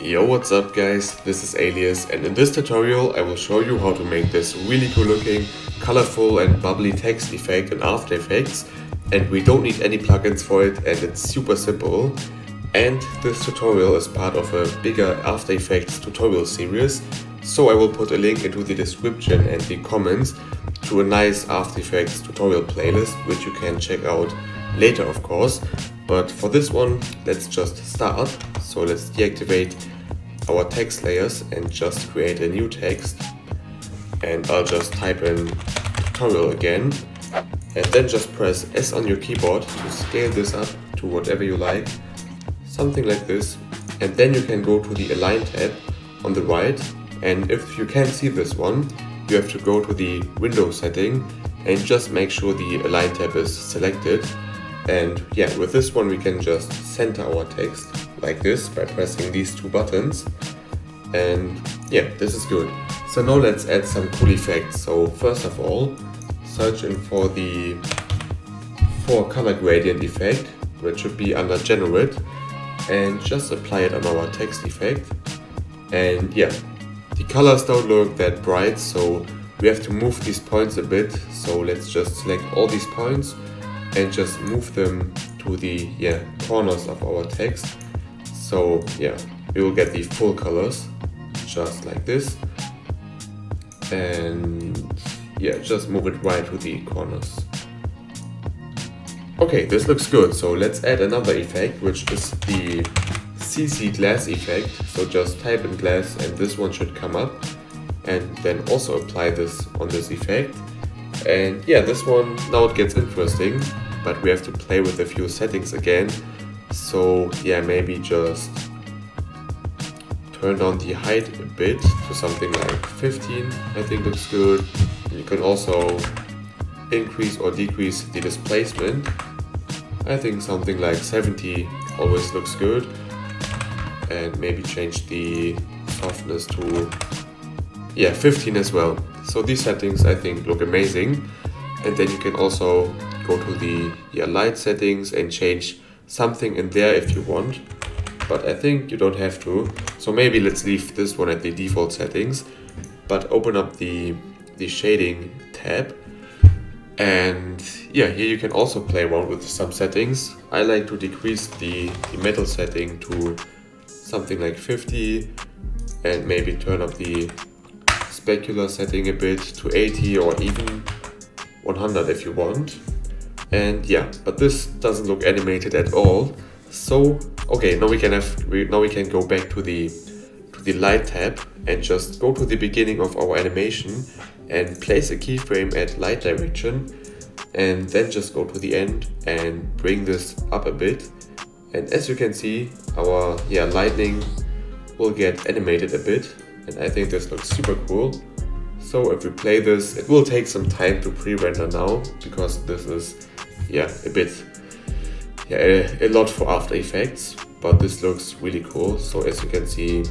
Yo, what's up guys, this is Alias, and in this tutorial I will show you how to make this really cool looking, colorful and bubbly text effect in After Effects, and we don't need any plugins for it and it's super simple. And this tutorial is part of a bigger After Effects tutorial series, so I will put a link into the description and the comments to a nice After Effects tutorial playlist which you can check out later of course. But for this one, let's just start. So let's deactivate our text layers and just create a new text. And I'll just type in tutorial again. And then just press S on your keyboard to scale this up to whatever you like. Something like this. And then you can go to the Align tab on the right. And if you can't see this one, you have to go to the window setting and just make sure the Align tab is selected. And yeah, with this one we can just center our text like this by pressing these two buttons. And yeah, this is good. So now let's add some cool effects. So first of all, search in for the color gradient effect, which should be under generate, and just apply it on our text effect. And yeah, the colors don't look that bright, so we have to move these points a bit. So let's just select all these points and just move them to the corners of our text. So yeah, we will get the full colors just like this, and yeah, just move it right to the corners. Okay, this looks good. So let's add another effect, which is the CC glass effect. So just type in glass and this one should come up, and then also apply this on this effect. And yeah, this one, now it gets interesting, but we have to play with a few settings again. So yeah, maybe just turn down the height a bit to something like 15, I think looks good. You can also increase or decrease the displacement. I think something like 70 always looks good. And maybe change the softness to 15 as well. So these settings I think look amazing. And then you can also go to the light settings and change something in there if you want, but I think you don't have to. So maybe let's leave this one at the default settings, but open up the shading tab. And yeah, here you can also play around with some settings. I like to decrease the metal setting to something like 50, and maybe turn up the specular setting a bit to 80 or even 100 if you want. And yeah, but this doesn't look animated at all. So okay, now we can go back to the light tab and just go to the beginning of our animation and place a keyframe at light direction, and then just go to the end and bring this up a bit. And as you can see, our lightning will get animated a bit. And I think this looks super cool. So if we play this, it will take some time to pre-render now, because this is a lot for After Effects, but this looks really cool. So as you can see,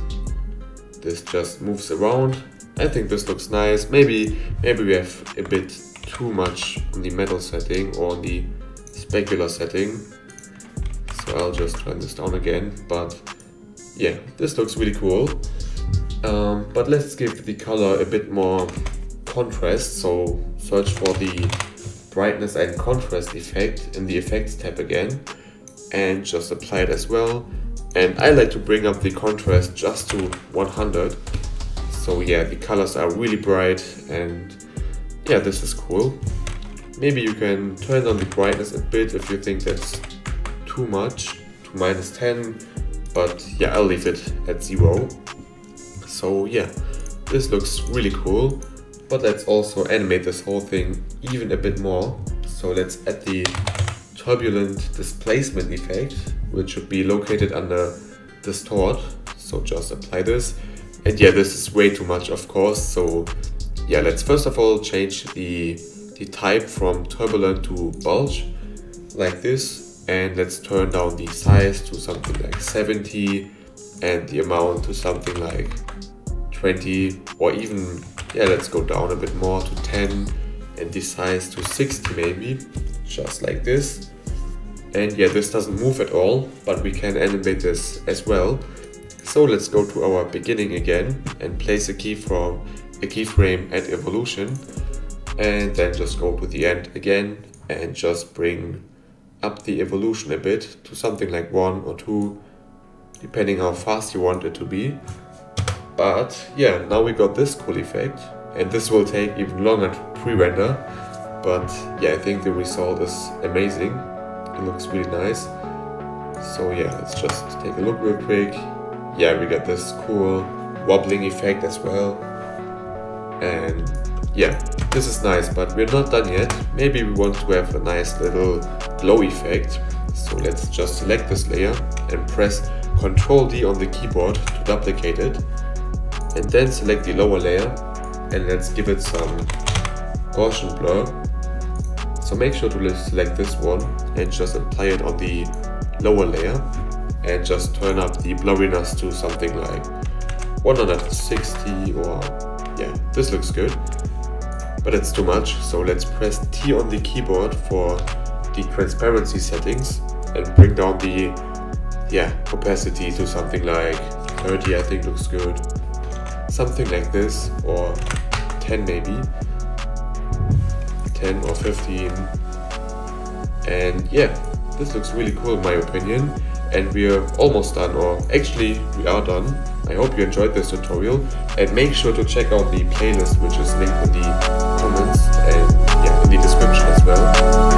this just moves around. I think this looks nice. Maybe we have a bit too much on the metal setting or on the specular setting, so I'll just turn this down again. But yeah, this looks really cool. But let's give the color a bit more contrast. So search for the brightness and contrast effect in the effects tab again, and just apply it as well. And I like to bring up the contrast just to 100. So yeah, the colors are really bright, and yeah, this is cool. Maybe you can turn down the brightness a bit if you think that's too much, to -10, but yeah, I'll leave it at 0. So yeah, this looks really cool, but let's also animate this whole thing even a bit more. So let's add the turbulent displacement effect, which should be located under distort. So just apply this. And yeah, this is way too much of course. So yeah, let's first of all change the type from turbulent to bulge like this. And let's turn down the size to something like 70 and the amount to something like 20, or even let's go down a bit more to 10 and the size to 60 maybe, just like this. And yeah, this doesn't move at all, but we can animate this as well. So let's go to our beginning again and place a keyframe at evolution, and then just go to the end again and just bring up the evolution a bit to something like 1 or 2, depending how fast you want it to be. But yeah, now we got this cool effect, and this will take even longer to pre-render, but yeah, I think the result is amazing. It looks really nice. So yeah, let's just take a look real quick. Yeah, we got this cool wobbling effect as well. And yeah, this is nice, but we're not done yet. Maybe we want to have a nice little glow effect. So let's just select this layer and press Ctrl-D on the keyboard to duplicate it. And then select the lower layer and let's give it some Gaussian blur. So make sure to select this one and just apply it on the lower layer and just turn up the blurriness to something like 160, or yeah, this looks good, but it's too much. So let's press T on the keyboard for the transparency settings and bring down the opacity to something like 30, I think looks good. Something like this, or 10 maybe, 10 or 15. And yeah, this looks really cool in my opinion, and we're almost done, or actually we are done. I hope you enjoyed this tutorial, and make sure to check out the playlist which is linked in the comments and yeah, in the description as well.